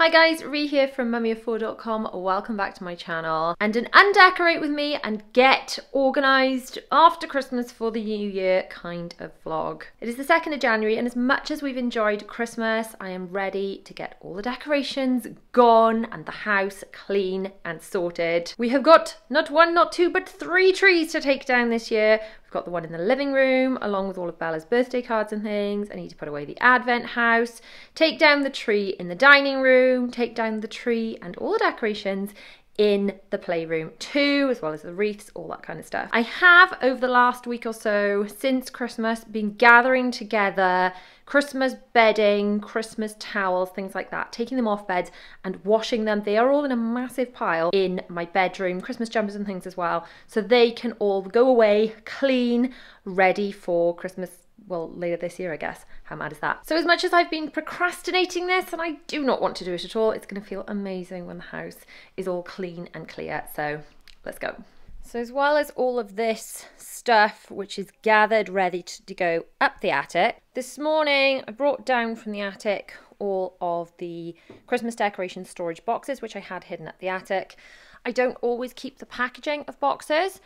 Hi guys, Rhi here from mummyoffour.com. Welcome back to my channel and an undecorate with me and get organised after Christmas for the new year kind of vlog. It is the 2nd of January and as much as we've enjoyed Christmas, I am ready to get all the decorations gone and the house clean and sorted. We have got not one, not two, but 3 trees to take down this year. We've got the one in the living room, along with all of Bella's birthday cards and things. I need to put away the Advent house, take down the tree in the dining room, take down the tree and all the decorations in the playroom too, as well as the wreaths, all that kind of stuff. I have, over the last week or so, since Christmas, been gathering together Christmas bedding, Christmas towels, things like that, taking them off beds and washing them. They are all in a massive pile in my bedroom, Christmas jumpers and things as well, so they can all go away, clean, ready for Christmas, well, later this year, I guess. How mad is that? So as much as I've been procrastinating this, and I do not want to do it at all, it's gonna feel amazing when the house is all clean and clear, so let's go. So as well as all of this stuff, which is gathered ready to go up the attic, this morning I brought down from the attic all of the Christmas decoration storage boxes, which I had hidden at the attic. I don't always keep the packaging of boxes,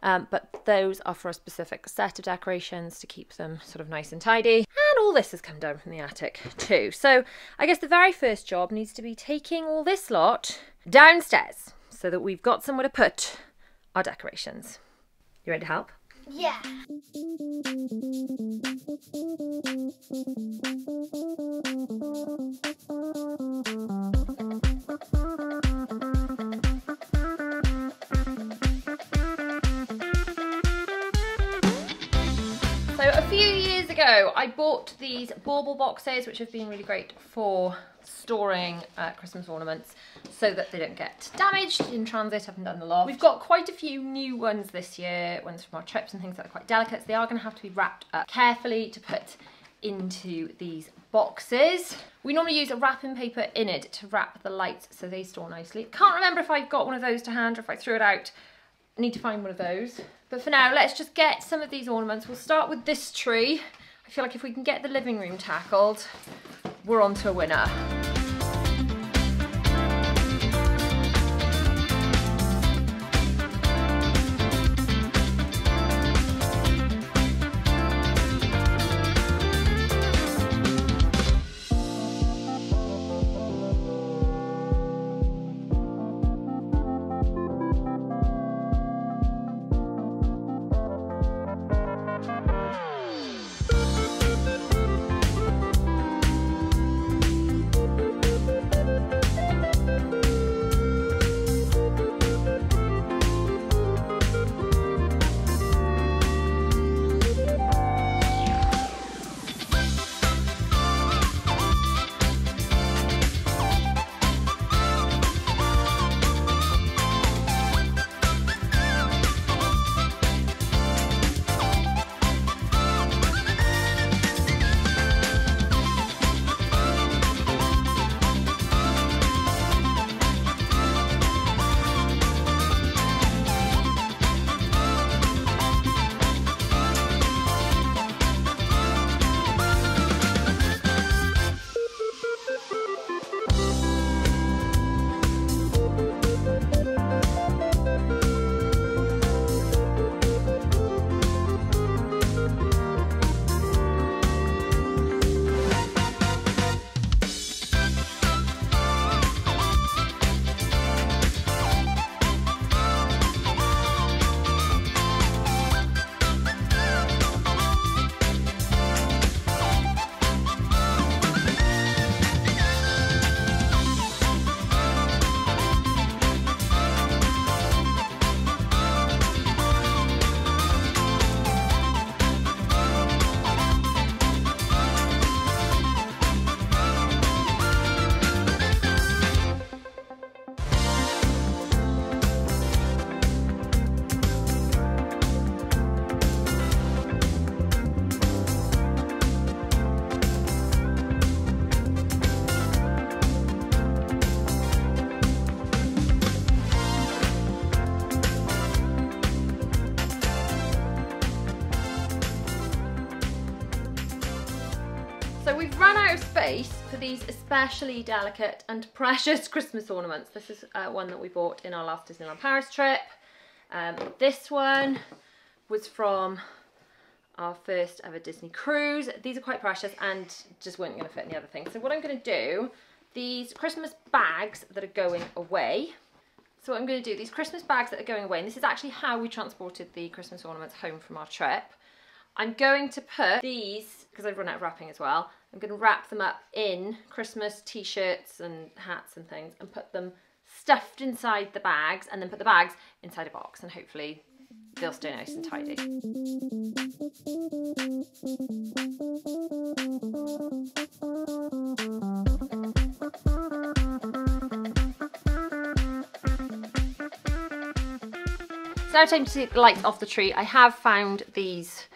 but those are for a specific set of decorations to keep them sort of nice and tidy. And all this has come down from the attic too. So I guess the very first job needs to be taking all this lot downstairs so that we've got somewhere to put our decorations. You ready to help? Yeah. I bought these bauble boxes, which have been really great for storing Christmas ornaments so that they don't get damaged in transit up and down the loft. We've got quite a few new ones this year, ones from our trips and things that are quite delicate, so they are going to have to be wrapped up carefully to put into these boxes. We normally use a wrapping paper in it to wrap the lights so they store nicely. Can't remember if I've got one of those to hand or if I threw it out. I need to find one of those. But for now, let's just get some of these ornaments. We'll start with this tree. I feel like if we can get the living room tackled, we're on to a winner. space for these especially delicate and precious Christmas ornaments. This is one that we bought in our last Disneyland Paris trip. This one was from our first ever Disney cruise. These are quite precious and just weren't going to fit in the other thing. So what I'm going to do, these Christmas bags that are going away. So what I'm going to do, these Christmas bags that are going away, and this is actually how we transported the Christmas ornaments home from our trip. I'm going to put these, because I've run out of wrapping as well, I'm going to wrap them up in Christmas t-shirts and hats and things and put them stuffed inside the bags and then put the bags inside a box, and hopefully they'll stay nice and tidy. It's now time to take the lights off the tree. I have found these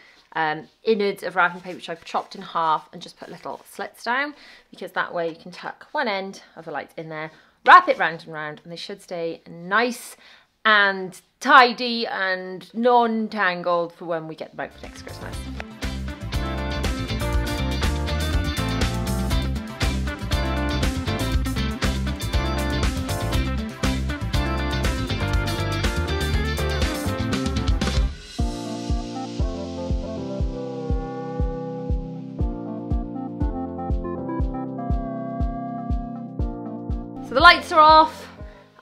innards of wrapping paper which I've chopped in half and just put little slits down, because that way you can tuck one end of the light in there, wrap it round and round, and they should stay nice and tidy and non-tangled for when we get them out for next Christmas. So the lights are off.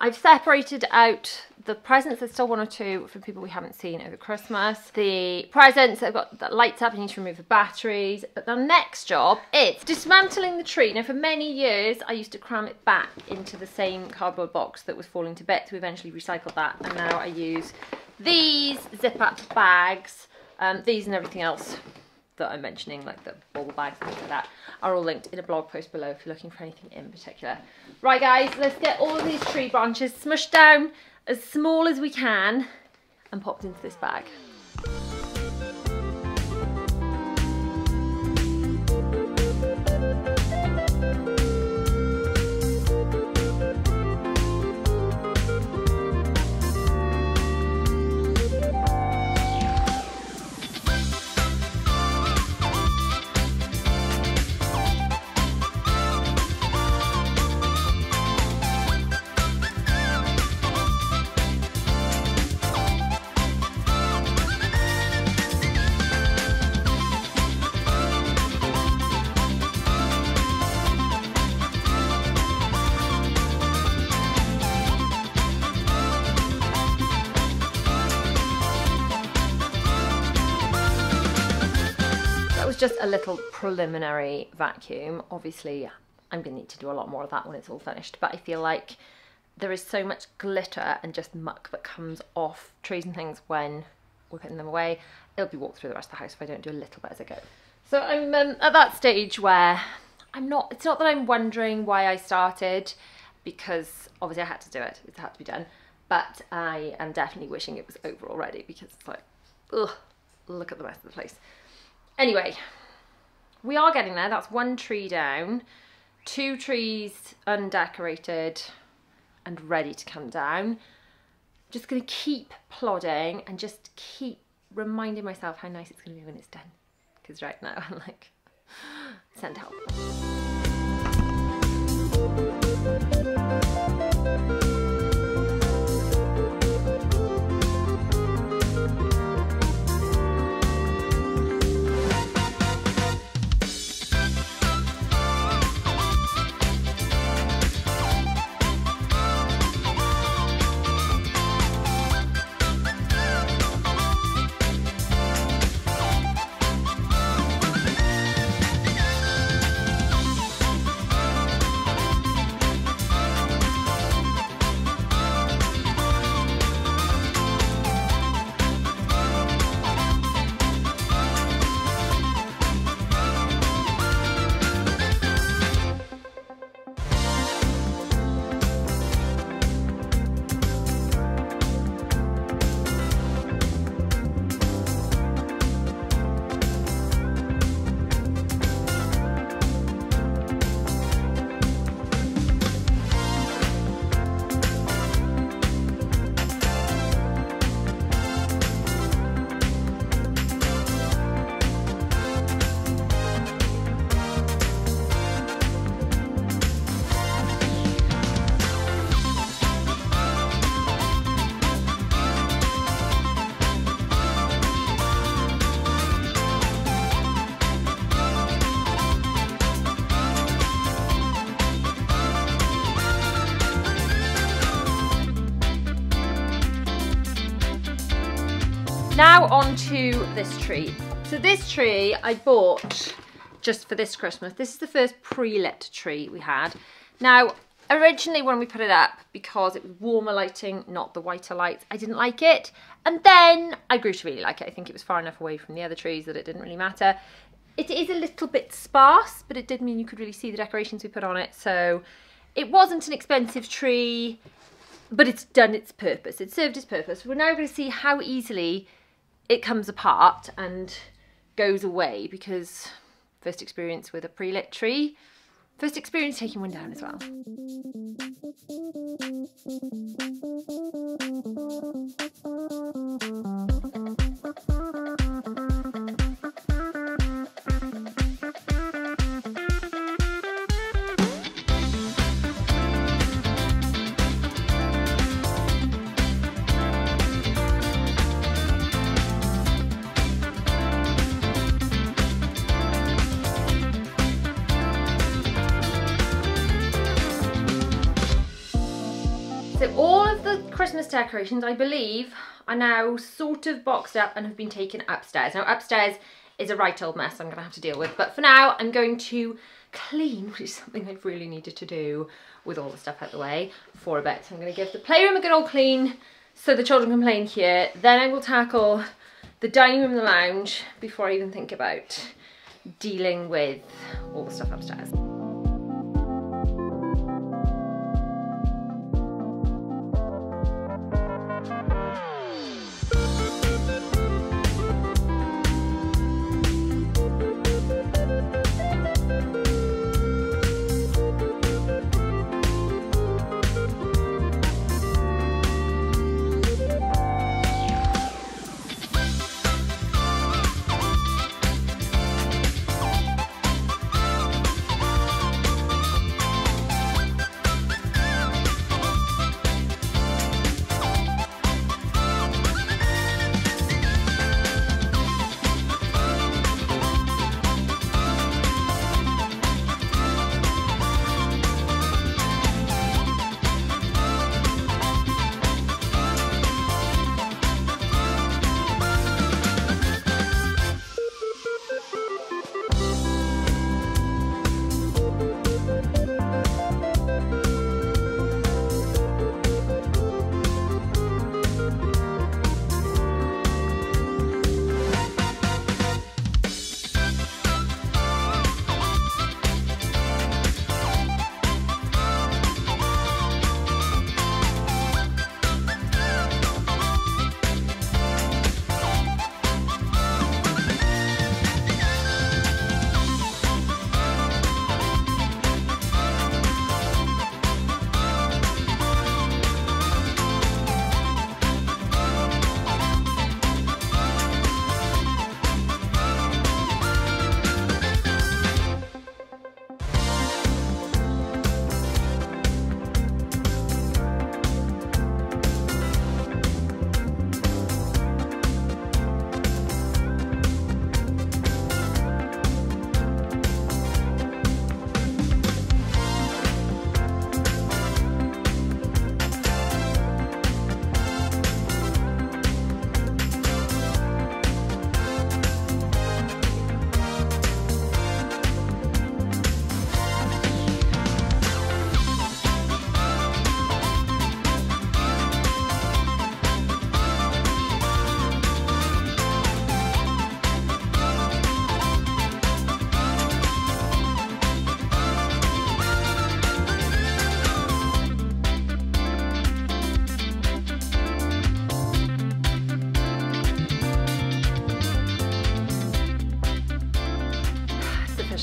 I've separated out the presents. There's still one or two for people we haven't seen over Christmas. The presents, I've got the lights up, I need to remove the batteries. But the next job is dismantling the tree. Now for many years, I used to cram it back into the same cardboard box that was falling to bits. We eventually recycled that, and now I use these zip-up bags. These and everything else that I'm mentioning, like the bubble bags and things like that, are all linked in a blog post below if you're looking for anything in particular. Right guys, let's get all these tree branches smushed down as small as we can and popped into this bag. Just a little preliminary vacuum. Obviously I'm gonna need to do a lot more of that when it's all finished, but I feel like there is so much glitter and just muck that comes off trees and things when we're putting them away. It'll be walked through the rest of the house if I don't do a little bit as I go. So I'm at that stage where it's not that I'm wondering why I started, because obviously I had to do it, it had to be done, but I am definitely wishing it was over already, because it's like, ugh, look at the rest of the place. Anyway, we are getting there. That's one tree down, two trees undecorated and ready to come down. Just gonna keep plodding and just keep reminding myself how nice it's gonna be when it's done. Because right now I'm like, send help. Now on to this tree. So this tree I bought just for this Christmas. This is the first pre-lit tree we had. Now, originally when we put it up, because it was warmer lighting, not the whiter lights, I didn't like it. And then I grew to really like it. I think it was far enough away from the other trees that it didn't really matter. It is a little bit sparse, but it did mean you could really see the decorations we put on it. So it wasn't an expensive tree, but it's done its purpose. It served its purpose. We're now going to see how easily it comes apart and goes away, because first experience with a pre-lit tree, first experience taking one down as well. So all of the Christmas decorations, I believe, are now sort of boxed up and have been taken upstairs. Now upstairs is a right old mess I'm going to have to deal with, but for now I'm going to clean, which is something I've really needed to do with all the stuff out the way for a bit. So I'm going to give the playroom a good old clean so the children can play in here. Then I will tackle the dining room and the lounge before I even think about dealing with all the stuff upstairs.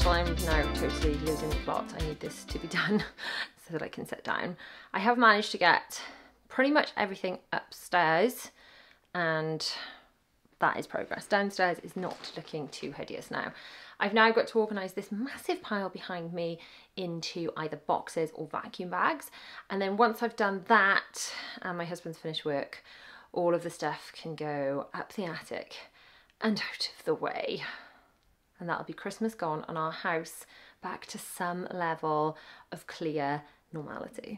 I'm now totally losing the plot. I need this to be done so that I can sit down. I have managed to get pretty much everything upstairs, and that is progress. Downstairs is not looking too hideous now. I've now got to organise this massive pile behind me into either boxes or vacuum bags, and then once I've done that and my husband's finished work, all of the stuff can go up the attic and out of the way. And that'll be Christmas gone and our house back to some level of clear normality.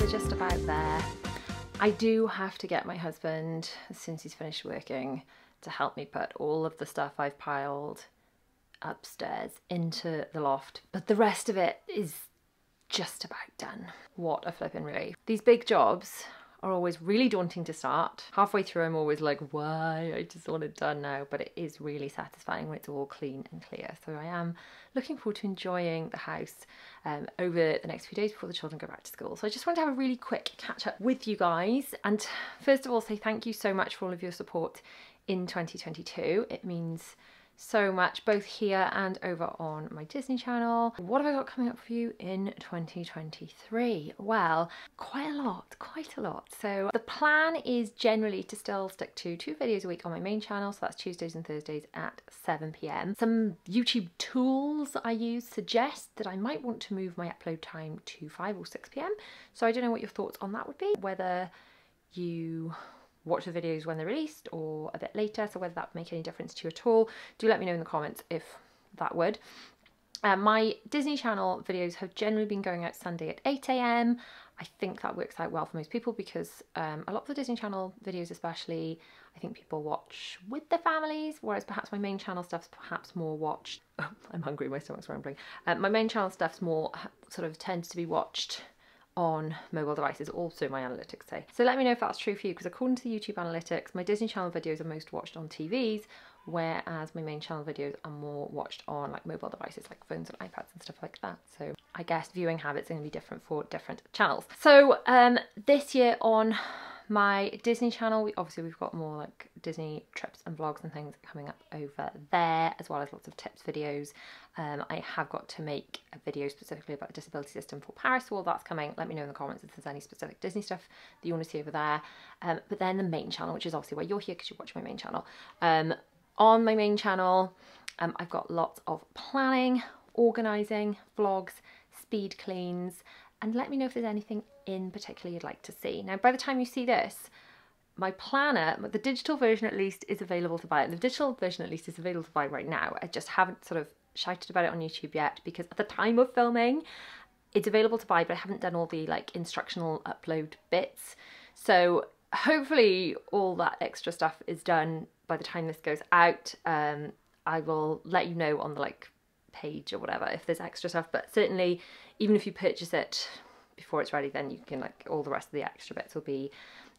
we're just about there. I do have to get my husband, as soon as he's finished working, to help me put all of the stuff I've piled upstairs into the loft, but the rest of it is just about done. What a flippin' relief. These big jobs are always really daunting to start. Halfway through I'm always like, why? I just want it done now. But it is really satisfying when it's all clean and clear. So I am looking forward to enjoying the house over the next few days before the children go back to school. So I just want to have a really quick catch up with you guys. And first of all, say thank you so much for all of your support in 2022. It means so much, both here and over on my Disney channel. What have I got coming up for you in 2023? Well, quite a lot. So the plan is generally to still stick to 2 videos a week on my main channel, so that's Tuesdays and Thursdays at 7 p.m. Some YouTube tools I use suggest that I might want to move my upload time to 5 or 6 p.m. so I don't know what your thoughts on that would be, whether you watch the videos when they're released or a bit later, so whether that would make any difference to you at all. Do let me know in the comments if that would. My Disney Channel videos have generally been going out Sunday at 8 a.m. I think that works out well for most people because a lot of the Disney Channel videos especially, I think people watch with their families, whereas perhaps my main channel stuff's perhaps more watched. I'm hungry, my stomach's rumbling. My main channel stuff's more sort of tends to be watched on mobile devices, also my analytics say. So let me know if that's true for you, because according to the YouTube analytics, my Disney Channel videos are most watched on TVs, whereas my main channel videos are more watched on like mobile devices like phones and iPads and stuff like that. So I guess viewing habits are going to be different for different channels. So this year on my Disney channel, we've got more like Disney trips and vlogs and things coming up over there, as well as lots of tips videos. I have got to make a video specifically about the disability system for Paris, so all that's coming. Let me know in the comments if there's any specific Disney stuff that you want to see over there. But then the main channel, which is obviously why you're here because you watch my main channel. On my main channel, I've got lots of planning, organising, vlogs, speed cleans, and let me know if there's anything in particular you'd like to see. Now, by the time you see this, my planner, the digital version at least, is available to buy. The digital version at least is available to buy right now. I just haven't sort of shouted about it on YouTube yet because at the time of filming, it's available to buy, but I haven't done all the like instructional upload bits. So hopefully all that extra stuff is done by the time this goes out. I will let you know on the like page or whatever if there's extra stuff, but certainly even if you purchase it before it's ready, then you can like all the rest of the extra bits will be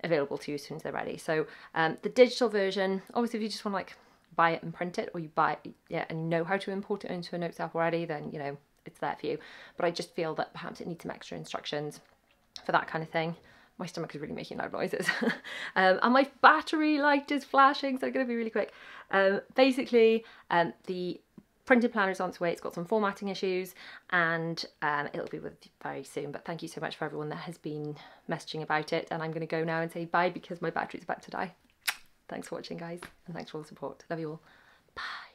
available to you as soon as they're ready. So the digital version, obviously if you just want to like buy it and print it, or you buy it and you know how to import it into a notes app already, then you know it's there for you, but I just feel that perhaps it needs some extra instructions for that kind of thing. My stomach is really making loud noises. And my battery light is flashing, so I'm gonna be really quick. Basically the printed planner is on its way. It's got some formatting issues and it'll be with you very soon, but thank you so much for everyone that has been messaging about it, and I'm going to go now and say bye because my battery's about to die. Thanks for watching guys, and thanks for all the support. Love you all. Bye.